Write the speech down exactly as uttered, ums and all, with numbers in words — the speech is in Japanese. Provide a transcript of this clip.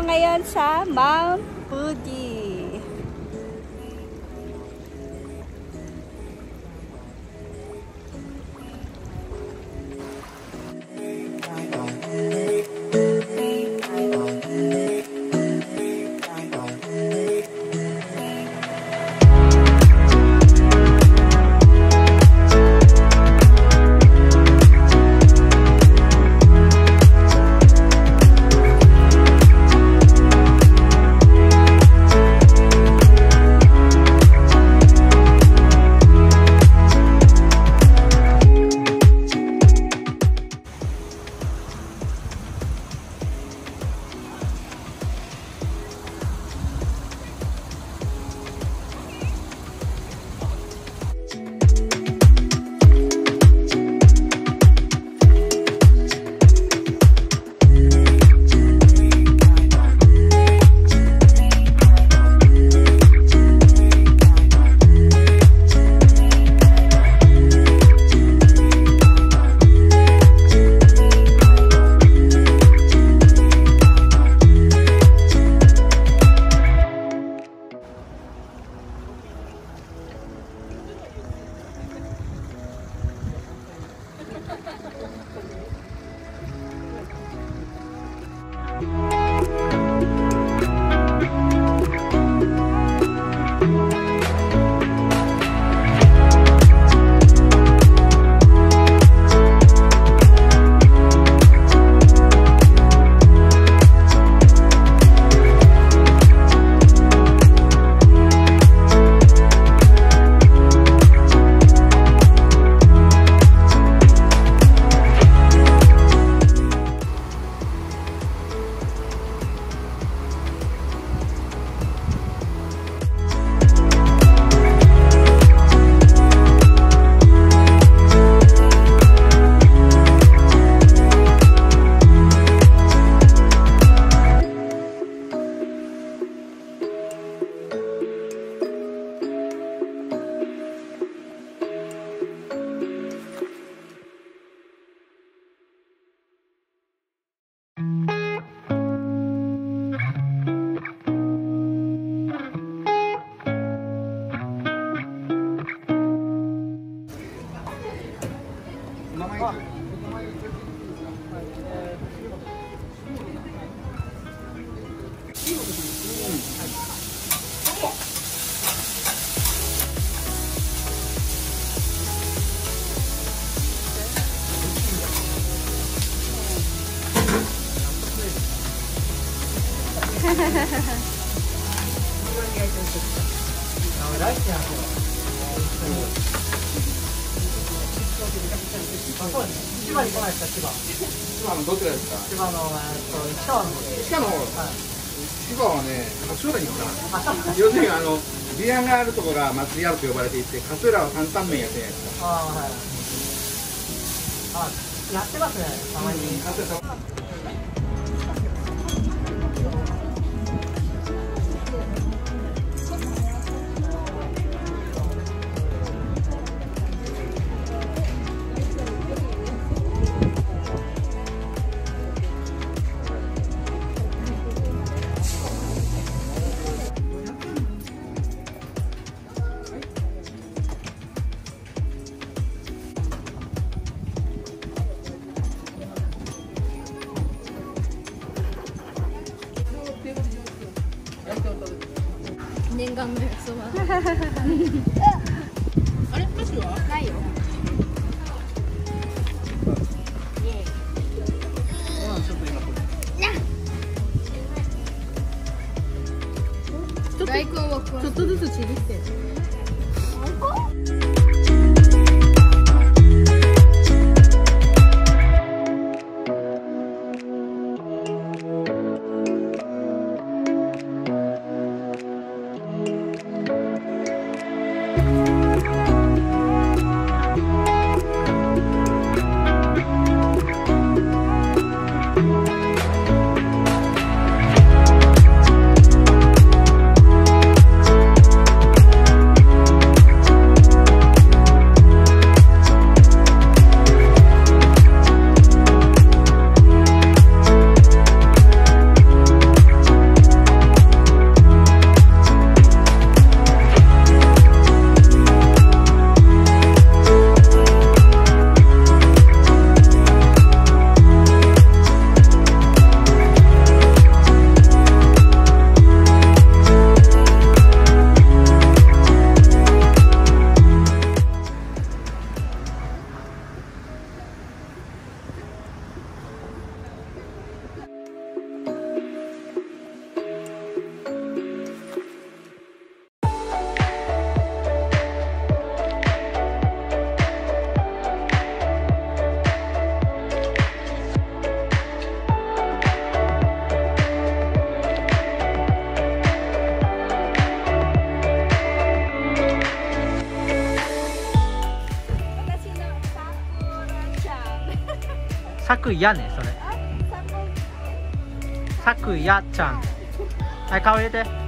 ako ngayon sa Mount Fuji.要するにあのビアがあるところが祭りあると呼ばれていて、カツラは担々麺やってないですか。ああ、はい。あ、やってますね。たまに。うん、念願の焼きそば。あれ、箸はないよ。大根をちょっとずつちぎって。さくやね、それさくやちゃん、はい、顔入れて。